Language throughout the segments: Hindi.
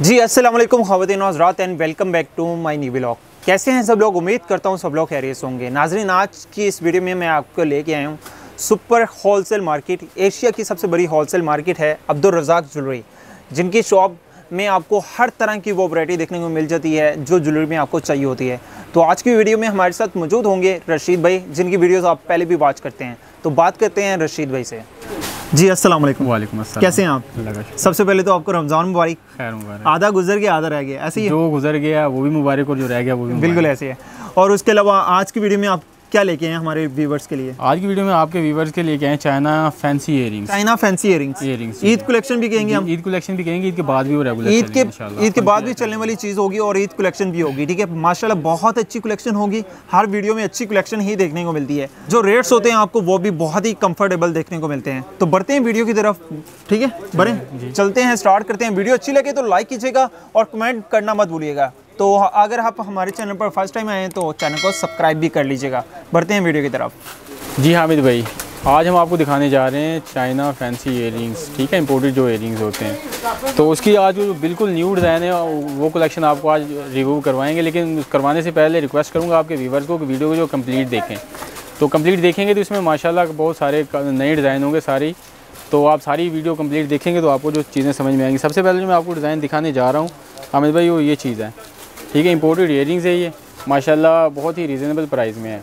जी अस्सलाम वालेकुम ख़वातीन और हज़रात and welcome back to my new vlog. कैसे हैं सब लोग, उम्मीद करता हूँ सब लोग खैरियत होंगे। नाजरीन, आज की इस वीडियो में मैं आपको लेके आया हूँ सुपर होलसेल मार्केट। एशिया की सबसे बड़ी होलसेल मार्केट है अब्दुल रज़ाक ज्वेलरी, जिनकी शॉप में आपको हर तरह की वो वैरायटी देखने को मिल जाती है जो ज्वेलरी में आपको चाहिए होती है। तो आज की वीडियो में हमारे साथ मौजूद होंगे रशीद भाई, जिनकी वीडियोज़ आप पहले भी वॉच करते हैं। तो बात करते हैं रशीद भाई से। जी अस्सलाम वालेकुम। वालेकुम अस्सलाम। कैसे हैं आप? सबसे पहले तो आपको रमज़ान मुबारक। खैर मुबारक। आधा गुजर गया आधा रह गया, ऐसे ही जो गुजर गया वो भी मुबारक और जो रह गया वो भी बिल्कुल ऐसे है। और उसके अलावा आज की वीडियो में आप क्या लेके आए हमारे व्यूवर्स के लिए? आज की वीडियो में आपके व्यूवर्स के लिए क्या है, China fancy earrings. China fancy earrings Eid collection भी कहेंगे हम, ईद कलेक्शन भी कहेंगे। ईद के बाद भी वो रेगुलर ईद के बाद भी चलने वाली चीज़ होगी और ईद कलेक्शन भी होगी। ठीक है, माशाल्लाह बहुत अच्छी कलेक्शन होगी। हर वीडियो में अच्छी कलेक्शन ही देखने को मिलती है। जो रेट्स होते हैं आपको वो भी बहुत ही कम्फर्टेबल देखने को मिलते हैं। तो बढ़ते हैं वीडियो की तरफ। ठीक है, बढ़े चलते हैं, स्टार्ट करते हैं। वीडियो अच्छी लगे तो लाइक कीजिएगा और कमेंट करना मत भूलिएगा। तो अगर आप हमारे चैनल पर फर्स्ट टाइम आए हैं तो चैनल को सब्सक्राइब भी कर लीजिएगा। बढ़ते हैं वीडियो की तरफ। जी हामिद भाई, आज हम आपको दिखाने जा रहे हैं चाइना फैंसी इयररिंग्स। ठीक है, इंपोर्टेड जो इयररिंग्स होते हैं, तो उसकी आज जो बिल्कुल न्यू डिज़ाइन है वो कलेक्शन आपको आज रिव्यू करवाएंगे। लेकिन करवाने से पहले रिक्वेस्ट करूँगा आपके व्यूवर्स को कि वीडियो को जो कंप्लीट देखें। तो कंप्लीट देखेंगे तो इसमें माशाल्लाह बहुत सारे नए डिज़ाइन होंगे सारी। तो आप सारी वीडियो कंप्लीट देखेंगे तो आपको जो चीज़ें समझ में आएंगी। सबसे पहले जो मैं आपको डिज़ाइन दिखाने जा रहा हूँ हामिद भाई, वो ये चीज़ है। ठीक है, इंपोर्टेड इयररिंग्स है ये, माशाल्लाह बहुत ही रीज़नेबल प्राइस में है।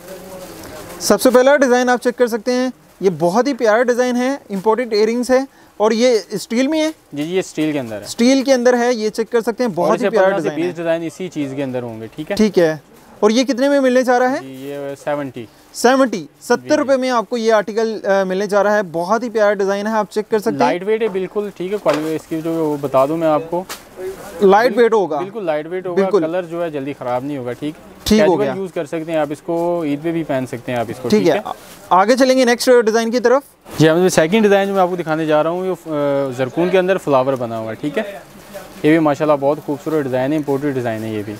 सबसे पहला डिज़ाइन आप चेक कर सकते हैं, ये बहुत ही प्यारा डिज़ाइन है। इंपोर्टेड इयररिंग्स है और ये स्टील में है। जी ये स्टील के अंदर है, स्टील के अंदर है, ये चेक कर सकते हैं। बहुत ही प्यारा डिज़ाइन, इसी चीज़ के अंदर होंगे। ठीक है, ठीक है। और ये कितने में मिलने जा रहा है? ये 70 रुपए में आपको ये आर्टिकल मिलने जा रहा है। बहुत ही प्यारा डिज़ाइन है, आप चेक कर सकते हैं। लाइट वेट है बिल्कुल। ठीक है, क्वालिटी इसकी जो वो बता दूं मैं आपको, लाइट वेट होगा, बिल्कुल लाइट वेट होगा। कलर जो है जल्दी खराब नहीं होगा। ठीक होगा, यूज कर सकते हैं आप इसको, ईद पे भी पहन सकते हैं आप इसको। ठीक है, आगे चलेंगे नेक्स्ट डिज़ाइन की तरफ। जी हम सेकंड डिज़ाइन जो मैं आपको दिखाने जा रहा हूँ ये जरकून के अंदर फ्लावर बना हुआ है। ठीक है, ये भी माशाल्लाह बहुत खूबसूरत डिज़ाइन है, इंपोर्टेड डिज़ाइन है ये भी।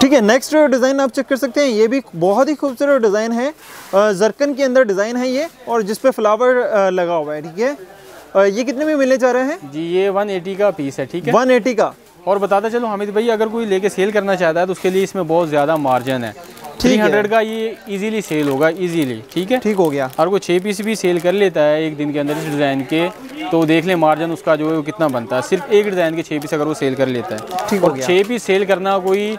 ठीक है, नेक्स्ट डिज़ाइन आप चेक कर सकते हैं, ये भी बहुत ही खूबसूरत डिज़ाइन है। जरकन के अंदर डिज़ाइन है ये और जिस पे फ्लावर लगा हुआ है। ठीक है, ये कितने में मिलने जा रहे हैं? जी ये 180 का पीस है। ठीक है, 180 का। और बताता चलो हामिद भाई, अगर कोई लेके सेल करना चाहता है तो उसके लिए इसमें बहुत ज़्यादा मार्जिन है। 300 का ये इजीली सेल होगा, इजीली। ठीक है, ठीक हो गया। और कोई 6 पीस भी सेल कर लेता है एक दिन के अंदर इस डिज़ाइन के, तो देख लें मार्जिन उसका जो है वो कितना बनता है। सिर्फ एक डिज़ाइन के 6 पीस अगर वो सेल कर लेता है। ठीक हो गया। 6 पीस सेल करना कोई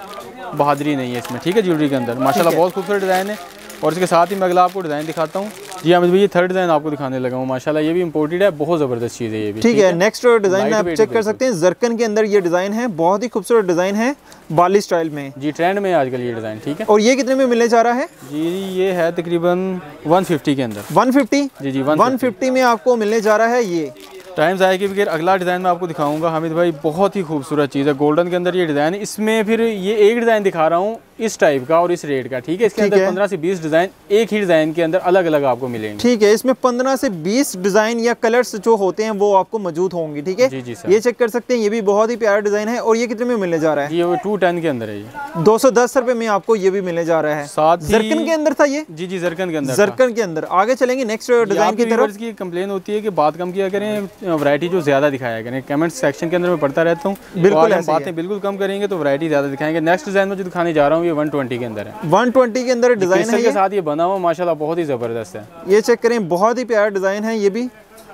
बहादुरी नहीं है इसमें। ठीक है, ज्वेलरी के अंदर माशाल्लाह बहुत खूबसूरत डिज़ाइन है। और इसके साथ ही मैं अगला आपको डिज़ाइन दिखाता हूँ। जी हामिद भाई, ये थर्ड डिज़ाइन आपको दिखाने लगा हूँ, माशाल्लाह ये भी इंपोर्टेड है, बहुत ज़बरदस्त चीज़ है ये भी। ठीक है, नेक्स्ट डिज़ाइन आप चेक कर सकते हैं, जरकन के अंदर ये डिज़ाइन है, बहुत ही खूबसूरत डिज़ाइन है, बाली स्टाइल में। जी ट्रेंड में आजकल ये डिज़ाइन। ठीक है, और ये कितने में मिलने जा रहा है? जी ये है तकरीबन 150 के अंदर। 150? जी जी 150 में आपको मिलने जा रहा है ये। टाइम्स आए कि फिर अगला डिज़ाइन मैं आपको दिखाऊंगा हामिद भाई, बहुत ही खूबसूरत चीज़ है, गोल्डन के अंदर ये डिज़ाइन है। इसमें फिर ये एक डिज़ाइन दिखा रहा हूँ इस टाइप का और इस रेट का। ठीक है, इसके अंदर 15 से 20 डिज़ाइन एक ही डिज़ाइन के अंदर अलग अलग आपको मिलेंगे। ठीक है, इसमें 15 से 20 डिज़ाइन या कलर्स जो होते हैं वो आपको मौजूद होंगे। ठीक है, ये चेक कर सकते हैं, ये भी बहुत ही प्यारा डिज़ाइन है। और ये कितने में मिलने जा रहा है? ये 210 के अंदर है, 210 रुपये में आपको ये भी मिलने जा रहा है। साथ जरकन के अंदर था ये। जी जी जरकन के अंदर, जरकन के अंदर। आगे चलेंगे नेक्स्ट डिज़ाइन की तरफ। की कंप्लेन होती है कि बात कम किया करें, वैरायटी जो ज्यादा दिखाया करें। कमेंट सेक्शन के अंदर मैं पढ़ता रहता हूँ, बातें बिल्कुल कम करेंगे तो वैरायटी ज्यादा दिखाएंगे। नेक्स्ट डिज़ाइन में जो दिखाने जा रहा हूँ ये 120 के अंदर है, 120 के अंदर डिज़ाइन है, इसके साथ ये बना हुआ माशाल्लाह बहुत ही ज़बरदस्त है। ये चेक करें, बहुत ही प्यारा डिज़ाइन है ये भी।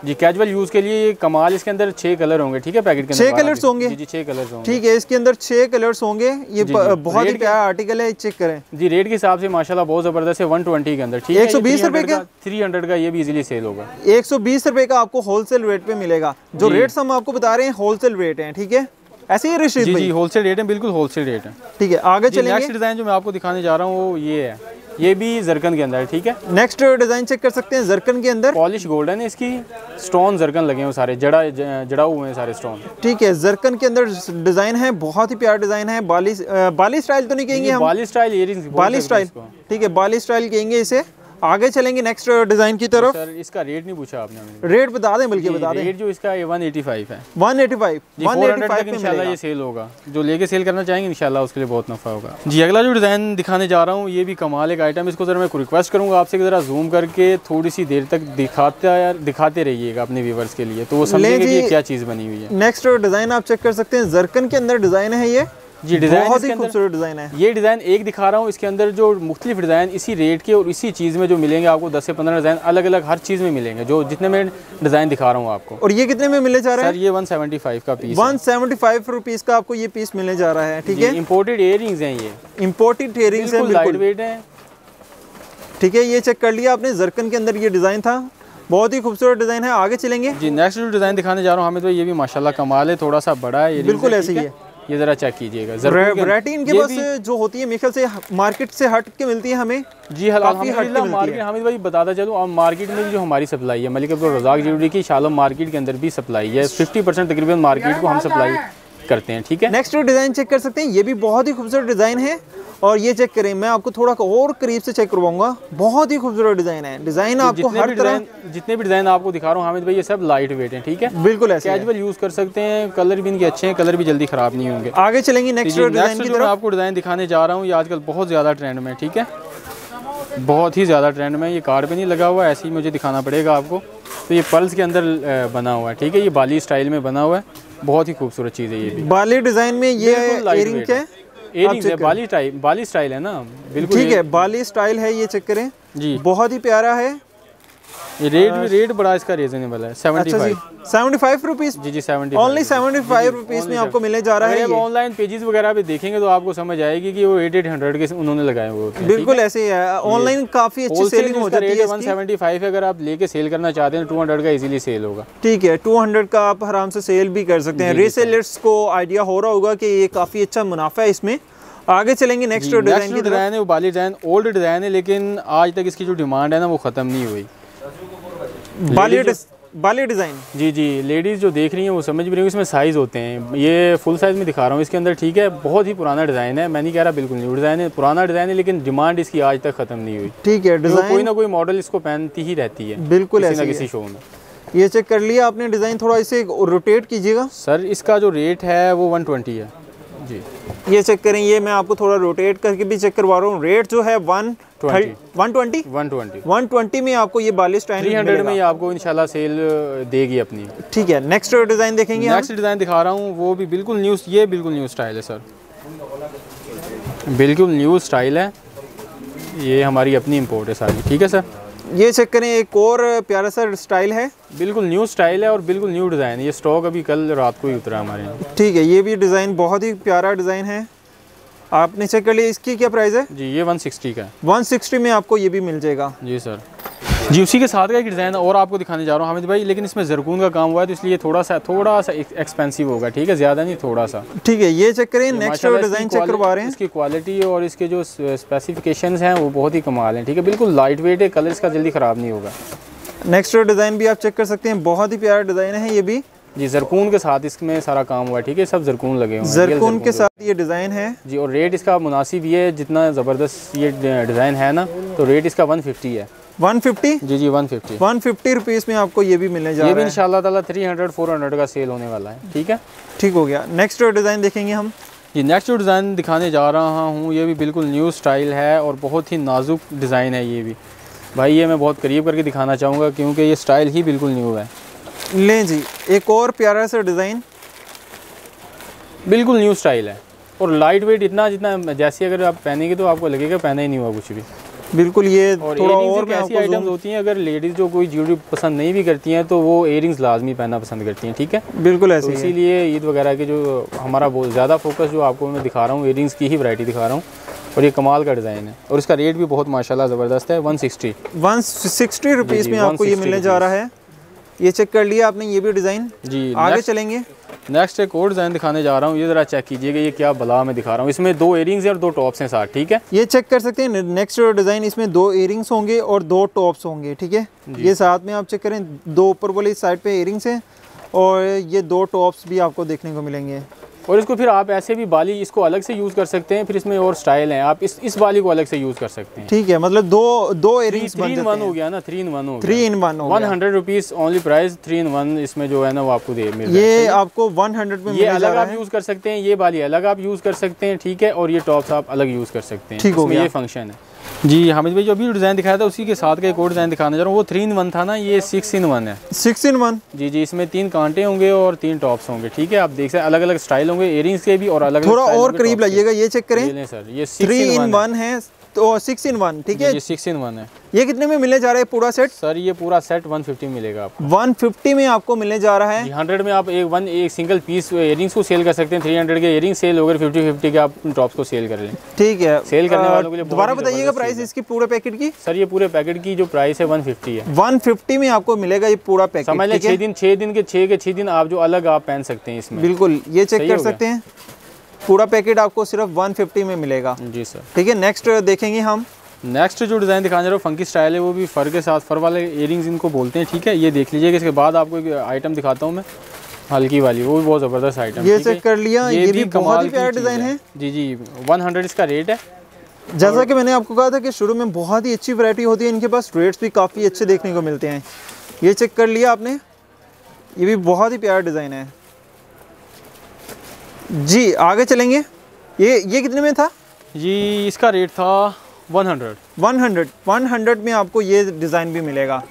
जी कैजुअल यूज़ के लिए ये कमाल, इसके अंदर 6 कलर होंगे। ठीक है, पैकेट के अंदर 6 कलर्स होंगे। जी 6 कलर्स होंगे। ठीक है, इसके अंदर 6 कलर्स होंगे। ये बहुत ही प्यारा आर्टिकल है, चेक करें। जी रेट के हिसाब से माशाल्लाह बहुत ज़बरदस्त है, 120 के अंदर। ठीक है, 120 रुपये का, 300 का ये भी इजीली सेल होगा। 120 रुपये का आपको होलसेल रेट पे मिलेगा। जो रेट्स हम आपको बता रहे हैं होलसेल रेट हैं। ठीक है, ऐसे ही रशीद भाई, जी होलसेल रेट है, बिल्कुल होलसेल रेट है। ठीक है, आगे चलेंगे। नेक्स्ट डिज़ाइन जो मैं आपको दिखाने जा रहा हूँ वो ये है, ये भी जरकन के अंदर है। ठीक है, नेक्स्ट डिज़ाइन चेक कर सकते हैं, जरकन के अंदर पॉलिश गोल्डन है, इसकी स्टोन जरकन लगे हुए सारे, जड़ा हुए हैं सारे स्टोन। ठीक है, जरकन के अंदर डिज़ाइन है, बहुत ही प्यारा डिज़ाइन है। बाली स्टाइल तो नहीं कहेंगे हम, बाली स्टाइल इयररिंग्स, बाली स्टाइल। ठीक है, बाली स्टाइल कहेंगे इसे। आगे चलेंगे नेक्स्ट डिजाइन की तरफ। सर इसका रेट नहीं पूछा आपने, रेट बता दें, बल्कि बता दें रेट जो इसका 185 है, 185 इंशाल्लाह ये सेल होगा, जो लेके सेल करना चाहेंगे इंशाल्लाह उसके लिए बहुत नफा होगा जी। अगला जो डिज़ाइन दिखाने जा रहा हूँ ये भी कमाल एक आइटम, इसको ज़रा मैं रिक्वेस्ट करूँगा आपसे ज़रा जूम करके थोड़ी सी देर तक दिखाते रहिएगा अपने व्यूवर्स के लिए, तो वो समझेंगे कि क्या चीज़ बनी हुई है। नेक्स्ट डिज़ाइन आप चेक कर सकते हैं, जरकन के अंदर डिज़ाइन है ये जी, डिज़ाइन बहुत ही खूबसूरत डिज़ाइन है। ये डिज़ाइन एक दिखा रहा हूँ, इसके अंदर जो मुख्तलिफ डिज़ाइन इसी रेट के और इसी चीज़ में जो मिलेंगे आपको 10 से 15 डिज़ाइन अलग अलग हर चीज़ में मिलेंगे, जो जितने में डिज़ाइन दिखा रहा हूँ आपको। और ये कितने में मिलने जा रहा है सर? ये 175 का पीस, 175 रुपीज़ का आपको ये पीस मिलने जा रहा है। ठीक है, इम्पोर्टेड इयररिंग्स हैं, ये इम्पोर्टेड इयररिंग्स हैं, लाइट वेट हैं। ठीक है, ये चेक कर लिया आपने, जरकन के अंदर ये डिज़ाइन था, बहुत ही खूबसूरत डिज़ाइन है। आगे चलेंगे जी, नेक्स्ट जो डिज़ाइन दिखाने जा रहा हूँ हमें, तो ये भी माशाल्लाह कमाल है, थोड़ा सा बड़ा है, बिल्कुल ऐसे ही है, ये ज़रा चेक कीजिएगा। वैरायटी इनके पास जो होती है मेरे से मार्केट से हट के मिलती है हमें जी, अल्हम्दुलिल्लाह मार्केट। हामिद भाई बताता चलूँ, आप मार्केट में जो हमारी सप्लाई है मलिक अब्दुल रज़ाक ज्वेलरी की शाह आलम मार्केट के अंदर भी सप्लाई है, 50% तकरीबन मार्केट को हम सप्लाई करते हैं। ठीक है, नेक्स्ट डिज़ाइन चेक कर सकते हैं, ये भी बहुत ही खूबसूरत डिज़ाइन है, और ये चेक करें, मैं आपको थोड़ा और करीब से चेक करवाऊंगा, बहुत ही खूबसूरत डिज़ाइन है। डिज़ाइन आपको हर तरह जितने भी डिज़ाइन आपको दिखा रहा हूँ हामिद भाई ये सब लाइट वेट हैं। ठीक है, बिल्कुल ऐसे कैजुअल यूज़ कर सकते हैं, कलर भी इनके अच्छे हैं, कलर भी जल्दी खराब नहीं होंगे। आगे चलेंगे नेक्स्ट डिज़ाइन की तरफ, आपको डिज़ाइन दिखाने जा रहा हूँ, ये आजकल बहुत ज़्यादा ट्रेंड में, ठीक है, बहुत ही ज़्यादा ट्रेंड में। ये कार्ड पे नहीं लगा हुआ, ऐसे ही मुझे दिखाना पड़ेगा आपको। तो ये पर्ल्स के अंदर बना हुआ है, ठीक है, ये बाली स्टाइल में बना हुआ है, बहुत ही खूबसूरत चीज़ है। ये भी बाली डिज़ाइन में, ये इयररिंग है, इयररिंग है, बाली टाइप, बाली स्टाइल है ना, बिल्कुल ठीक है, बाली स्टाइल है, ये चेक करें जी, बहुत ही प्यारा है। रेट बड़ा इसका रीजनेबल है, 75 रुपीस जी, 75 ओनली, 75 रुपीस में आपको मिलने जा रहा है। ऑनलाइन पेजेस वगैरह भी देखेंगे तो आपको समझ आएगी कि वो 800 के उन्होंने लगाए हुए होते हैं, बिल्कुल ऐसे ही है। ऑनलाइन काफी अच्छी सेलिंग हो जाती है, 175 है, अगर आप लेके सेल करना चाहते हैं 200 का इजीली सेल होगा। ठीक है, 200 का आप आराम से सेल भी कर सकते हैं, रीसेलर्स को आइडिया हो रहा होगा कि ये काफी अच्छा मुनाफा है इसमें। आगे चलेंगे नेक्स्ट डिजाइन की तरफ, डिजाइन है वाली डिजाइन, ओल्ड डिजाइन है, लेकिन आज तक इसकी जो डिमांड है ना वो खत्म नहीं हुई। बाली डिज़ाइन जी जी, लेडीज़ जो देख रही हैं वो समझ भी रही हैं, इसमें साइज़ होते हैं, ये फुल साइज़ में दिखा रहा हूँ इसके अंदर। ठीक है, बहुत ही पुराना डिज़ाइन है, मैं नहीं कह रहा बिल्कुल न्यू डिज़ाइन है, पुराना डिज़ाइन है, लेकिन डिमांड इसकी आज तक खत्म नहीं हुई। ठीक है, डिज़ाइन कोई ना कोई मॉडल इसको पहनती ही रहती है, बिल्कुल ऐसे किसी शो में। ये चेक कर लिया आपने डिज़ाइन, थोड़ा इसे रोटेट कीजिएगा सर, इसका जो रेट है वो 120 है जी। ये चेक करें, ये मैं आपको थोड़ा रोटेट करके भी चेक करवा रहा हूँ, रेट जो है 120 में आपको ये बाली स्टाइल 300 में ये आपको इंशाल्लाह सेल देगी अपनी। ठीक है, नेक्स्ट डिज़ाइन देखेंगे, नेक्स्ट डिज़ाइन दिखा रहा हूँ, वो भी बिल्कुल न्यू, ये बिल्कुल न्यू स्टाइल है सर, बिल्कुल न्यू स्टाइल है, ये हमारी अपनी इम्पोर्ट है सारी। ठीक है सर, ये चेक करें, एक और प्यारा सा स्टाइल है, बिल्कुल न्यू स्टाइल है और बिल्कुल न्यू डिज़ाइन है, ये स्टॉक अभी कल रात को ही उतरा हमारे यहाँ। ठीक है, ये भी डिज़ाइन बहुत ही प्यारा डिज़ाइन है, आपने चेक कर लिया। इसकी क्या प्राइस है जी? ये 160 का है, 160 में आपको ये भी मिल जाएगा जी सर जी। उसी के साथ का एक डिज़ाइन और आपको दिखाने जा रहा हूँ हामिद भाई, लेकिन इसमें जरकून का काम हुआ है तो इसलिए थोड़ा सा एक्सपेंसिव होगा। ठीक है, ज़्यादा नहीं, थोड़ा सा। ठीक है, ये चेक करें, नेक्स्ट डिज़ाइन चेक करवा रहे हैं, इसकी क्वालिटी और इसके जो स्पेसिफिकेशंस हैं वो बहुत ही कमाल हैं। ठीक है, बिल्कुल लाइट वेट है, कलर इसका जल्दी ख़राब नहीं होगा। नेक्स्ट डिज़ाइन भी आप चेक कर सकते हैं, बहुत ही प्यारा डिज़ाइन है ये भी जी, जरकून के साथ इसमें सारा काम हुआ है। ठीक है, सब जरकून लगे हुए हैं, जरकून के साथ ये डिज़ाइन है जी, और रेट इसका मुनासिब ये, जितना ज़बरदस्त ये डिज़ाइन है ना, तो रेट इसका 150 है, 150 जी जी, 150 रुपीस में आपको ये भी मिलने जा रहा है, ये भी इंशाल्लाह ताला 300-400 का सेल होने वाला है। ठीक है, ठीक हो गया, नेक्स्ट डिज़ाइन देखेंगे हम जी। नेक्स्ट डिज़ाइन दिखाने जा रहा हूँ, ये भी बिल्कुल न्यू स्टाइल है और बहुत ही नाजुक डिज़ाइन है ये भी भाई, ये मैं बहुत करीब करके दिखाना चाहूँगा क्योंकि ये स्टाइल ही बिल्कुल न्यू है। लें जी, एक और प्यारा सा डिज़ाइन, बिल्कुल न्यू स्टाइल है और लाइट वेट, जितना जैसे अगर आप पहनेंगे तो आपको लगेगा पहना ही नहीं हुआ कुछ भी, बिल्कुल ये थोड़ा और ऐसी आइटम्स होती हैं, अगर लेडीज़ जो कोई ज्वेलरी पसंद नहीं भी करती हैं तो वो इयररिंग्स लाजमी पहनना पसंद करती हैं। ठीक है, बिल्कुल ऐसे, तो इसीलिए ईद वगैरह के जो हमारा बहुत ज़्यादा फोकस जो आपको मैं दिखा रहा हूँ इयररिंग्स की ही वैरायटी दिखा रहा हूँ, और ये कमाल का डिज़ाइन है और इसका रेट भी बहुत माशाल्लाह ज़बरदस्त है, 160 रुपीज़ में आपको ये मिलने जा रहा है। ये चेक कर लिया आपने, ये भी डिज़ाइन जी। आगे चलेंगे, नेक्स्ट एक और डिज़ाइन दिखाने जा रहा हूँ, ये ज़रा चेक कीजिएगा, ये क्या बला मैं दिखा रहा हूँ, इसमें 2 इयररिंग्स और 2 टॉप्स हैं साथ। ठीक है, ये चेक कर सकते हैं, नेक्स्ट डिज़ाइन, इसमें 2 इयररिंग्स होंगे और 2 टॉप्स होंगे। ठीक है, ये साथ में आप चेक करें, 2 ऊपर वाली साइड पे इयररिंग्स हैं और ये 2 टॉप्स भी आपको देखने को मिलेंगे। और इसको फिर आप ऐसे भी बाली इसको अलग से यूज़ कर सकते हैं, फिर इसमें और स्टाइल हैं, आप इस बाली को अलग से यूज़ कर सकते हैं। ठीक है, मतलब दो इयरिंग्स बन जाते हैं। 3 इन 1 हो गया ना, 3 इन 1 हो गया। 100 रुपीस ओनली प्राइस, 3 इन 1 इसमें जो है ना वो आपको दे मिल रहा है। ये आपको 100 में ये अलग आप यूज़ कर सकते हैं, ये बाली अलग आप यूज़ कर सकते हैं, ठीक है, और ये टॉप्स आप अलग यूज़ कर सकते हैं। ठीक हो गया, ये फंक्शन है। जी हामिद भाई, जो अभी डिज़ाइन दिखाया था उसी के साथ का एक और डिज़ाइन दिखाना चाह रहा हूँ। वो 3 इन 1 था ना, ये 6 इन 1 है। 6 इन 1 जी, इसमें 3 कांटे होंगे और 3 टॉप्स होंगे। ठीक है, आप देख सकते हैं अलग अलग स्टाइल होंगे इयरिंग्स के भी और अलग थोड़ा और करीब लाइएगा, ये चेक करें सर, ये 3 इन 1 है तो 6 इन 1। ठीक है, 6 इन 1 है। ये कितने में मिलने जा रहा है पूरा सेट? सर ये पूरा सेट 150 मिलेगा आपको। 150 में आपको मिलने जा रहा है। 100 में आप एक सिंगल पीस इयरिंग्स को सेल कर सकते हैं, 300 के इयरिंग्स सेल हो गए, 50-50 के आप टॉप्स को सेल कर लें। ठीक है, सेल करने वालों के लिए दोबारा बताइएगा प्राइस इसकी पूरे पैकेट की। सर ये पूरे पैकेट की जो प्राइस है 150 है। 150 में आपको मिलेगा ये पूरा पैकेट। समझ लें 6 दिन आप जो अलग आप पहन सकते हैं इसमें। बिल्कुल, ये चेक कर सकते हैं, पूरा पैकेट आपको सिर्फ 150 में मिलेगा। जी सर, ठीक है। नेक्स्ट देखेंगे हम, नेक्स्ट जो डिज़ाइन दिखाने जा रहा हूँ फंकी स्टाइल है, वो भी फर के साथ, फर वाले इयरिंग्स इनको बोलते हैं। ठीक है, ये देख लीजिएगा। इसके बाद आपको एक आइटम दिखाता हूँ मैं, हल्की वाली, वो भी बहुत ज़बरदस्त आइटम। ये चेक कर लिया, ये भी बहुत ही प्यारा डिज़ाइन है। जी 100 इसका रेट है। जैसा कि मैंने आपको कहा था कि शुरू में बहुत ही अच्छी वैरायटी होती है, इनके पास रेट्स भी काफ़ी अच्छे देखने को मिलते हैं। ये चेक कर लिया आपने, ये भी बहुत ही प्यारा डिज़ाइन है। जी आगे चलेंगे, ये कितने में था? जी इसका रेट था 100 में आपको ये डिज़ाइन भी मिलेगा।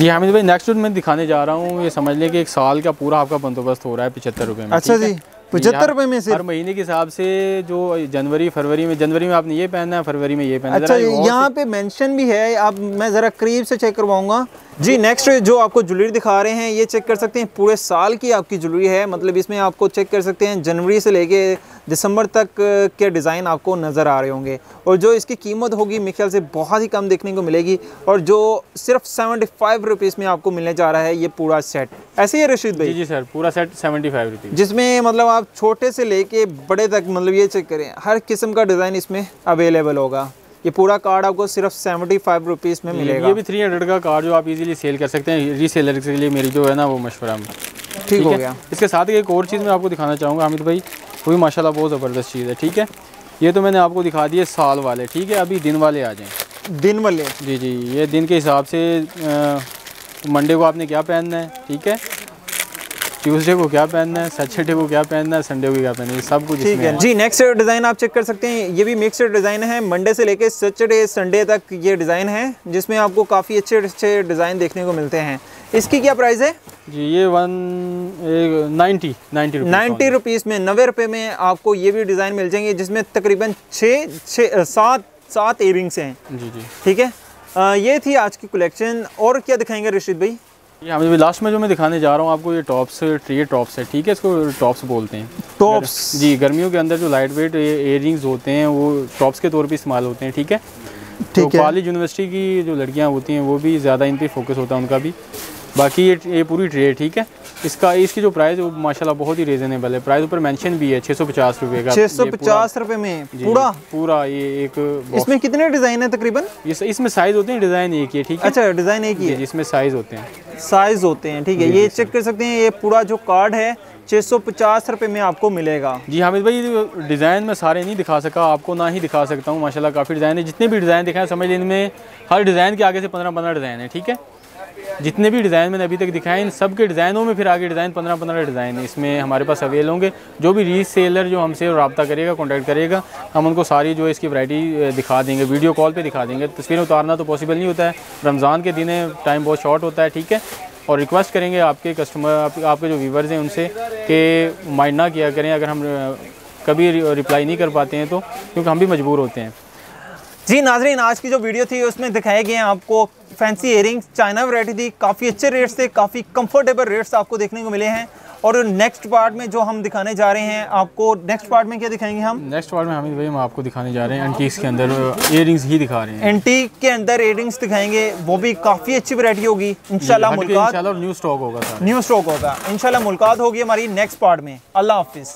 जी हामिद भाई, नेक्स्ट मैं दिखाने जा रहा हूँ, ये समझ लें कि एक साल का पूरा आपका बंदोबस्त हो रहा है 75 रुपये में। अच्छा जी, 75 रुपये में से हर महीने के हिसाब से, जो जनवरी में आपने ये पहनना है, फरवरी में ये पहनना है। अच्छा, यहाँ पे मेंशन भी है, आप मैं ज़रा करीब से चेक करवाऊँगा। जी नेक्स्ट जो आपको ज्वेलरी दिखा रहे हैं, ये चेक कर सकते हैं, पूरे साल की आपकी ज्वेलरी है। मतलब इसमें आपको चेक कर सकते हैं, जनवरी से लेके दिसंबर तक के डिज़ाइन आपको नज़र आ रहे होंगे, और जो इसकी कीमत होगी मेरे ख्याल से बहुत ही कम देखने को मिलेगी, और जो सिर्फ 75 रुपीज़ में आपको मिलने जा रहा है ये पूरा सेट। ऐसे ही रशीद भाई? जी सर, पूरा सेट 75 रुपीज़, जिसमें मतलब आप छोटे से लेके बड़े तक, मतलब ये चेक करें हर किस्म का डिज़ाइन इसमें अवेलेबल होगा। ये पूरा कार्ड आपको सिर्फ 75 रुपीज़ में मिलेगा। ये भी 300 का कार्ड जो आप इजीली सेल कर सकते हैं, रीसेलर के लिए मेरी जो है ना वो मशवरा। ठीक हो गया। इसके साथ ही एक और चीज़ मैं आपको दिखाना चाहूँगा हामिद भाई, वो भी माशाल्लाह बहुत ज़बरदस्त चीज़ है। ठीक है, ये तो मैंने आपको दिखा दिए साल वाले। ठीक है, अभी दिन वाले आ जाएँ। दिन वाले? जी जी, ये दिन के हिसाब से मंडे को आपने क्या पहनना है, ठीक है, ट्यूसडे को क्या पहनना है, सैटरडे को क्या पहनना है, संडे को क्या पहनना है, सब कुछ ठीक है। जी नेक्स्ट डिज़ाइन आप चेक कर सकते हैं, ये भी मिक्सड डिज़ाइन है। मंडे से लेकर सैटरडे संडे तक ये डिज़ाइन है, जिसमें आपको काफ़ी अच्छे डिज़ाइन देखने को मिलते हैं। इसकी क्या प्राइस है? जी ये 90 रुपीज़ में, 90 रुपये में आपको ये भी डिज़ाइन मिल जाएंगे, जिसमें तकरीबन 7 इयरिंग्स हैं। जी जी, ठीक है। ये थी आज की कलेक्शन। और क्या दिखाएंगे रशीद भाई? ये हमें लास्ट में जो मैं दिखाने जा रहा हूँ आपको, ये टॉप्स, ट्री टॉप्स है। ठीक है, इसको टॉप्स बोलते हैं। टॉप्स? जी, गर्मियों के अंदर जो लाइट वेट इयरिंग्स होते हैं वो टॉप्स के तौर पे इस्तेमाल होते हैं। ठीक है, तो कॉलेज यूनिवर्सिटी की जो लड़कियाँ होती हैं वो भी ज़्यादा इन पर फोकस होता है उनका भी। बाकी ये पूरी ट्रे है। ठीक है, इसकी जो प्राइस है वो माशाल्लाह बहुत ही रीजनेबल है। प्राइस ऊपर मेंशन भी है, 650 रुपये का। 650 रुपये में पूरा ये एक बॉक्स। इसमें कितने डिज़ाइन है तकरीबन? इसमें साइज़ होते हैं, डिज़ाइन एक ही है। ठीक है, अच्छा डिज़ाइन एक ही है, इसमें साइज़ होते हैं। ठीक है, ये चेक कर सकते हैं, ये पूरा जो कार्ड है 650 रुपये में आपको मिलेगा। जी हामिद भाई, डिज़ाइन मैं सारे नहीं दिखा सका आपको, ना ही दिखा सकता हूँ, माशाल्लाह काफ़ी डिज़ाइन है। जितने भी डिज़ाइन दिखाएं समझ लें, इनमें हर डिज़ाइन के आगे से 15-15 डिज़ाइन है। ठीक है, जितने भी डिज़ाइन मैंने अभी तक दिखाए, इन सब के डिज़ाइनों में फिर आगे डिज़ाइन 15-15 डिज़ाइन इसमें हमारे पास अवेल होंगे। जो भी रीसेलर जो हमसे रब्ता करेगा, कॉन्टैक्ट करेगा, हम उनको सारी जो इसकी वैरायटी दिखा देंगे, वीडियो कॉल पे दिखा देंगे। तस्वीरें उतारना तो पॉसिबल नहीं होता है, रमज़ान के दिन टाइम बहुत शॉर्ट होता है। ठीक है, और रिक्वेस्ट करेंगे आपके कस्टमर, आपके जो व्यूवर्स हैं उनसे कि माइंड ना किया करें अगर हम कभी रिप्लाई नहीं कर पाते हैं तो, क्योंकि हम भी मजबूर होते हैं। जी नाजरीन, आज की जो वीडियो थी उसमें दिखाए गए आपको फैंसी इयरिंग्स, चाइना वैरायटी थी, काफ़ी अच्छे रेट्स थे, काफ़ी कंफर्टेबल रेट्स आपको देखने को मिले हैं। और नेक्स्ट पार्ट में जो हम दिखाने जा रहे हैं आपको, नेक्स्ट पार्ट में क्या दिखाएंगे हम? नेक्स्ट पार्ट में हमीद भाई हम आपको दिखाने जा रहे हैं एंटीक्स के अंदर इयरिंग्स ही दिखा रहे हैं। एंटीक के अंदर इयरिंग्स दिखाएंगे, वो भी काफ़ी अच्छी वैरायटी होगी इंशाल्लाह। मुलाकात, न्यू स्टॉक होगा, इंशाल्लाह मुलाकात होगी हमारी नेक्स्ट पार्ट में। अल्लाह हाफिज़।